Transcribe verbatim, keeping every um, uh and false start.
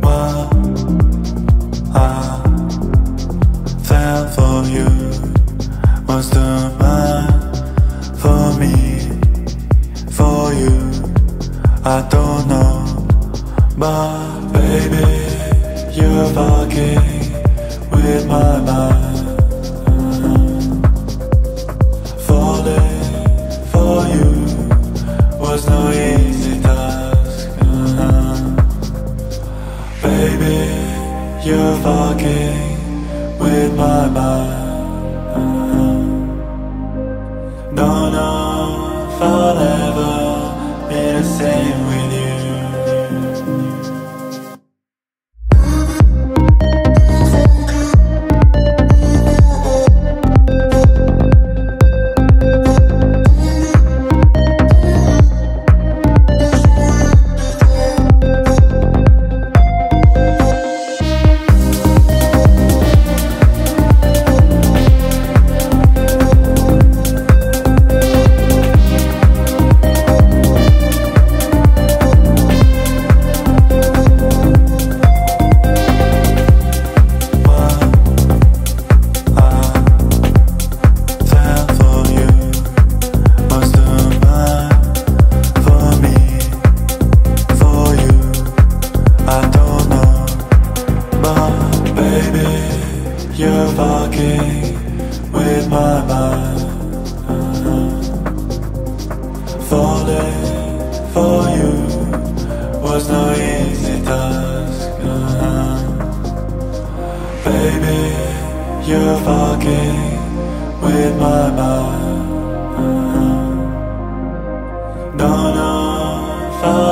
What I felt for you was the man for me, for you. I don't know, but baby, you're fucking with my mind. Mm-hmm. Falling for you was no easy task. Mm-hmm. Baby, you're fucking with my mind. Mm-hmm. No, no, forever be the same with you. You're fucking with my mind. Mm-hmm. Falling for you was no easy task. Mm-hmm. Baby, you're fucking with my mind. Mm-hmm. No, no,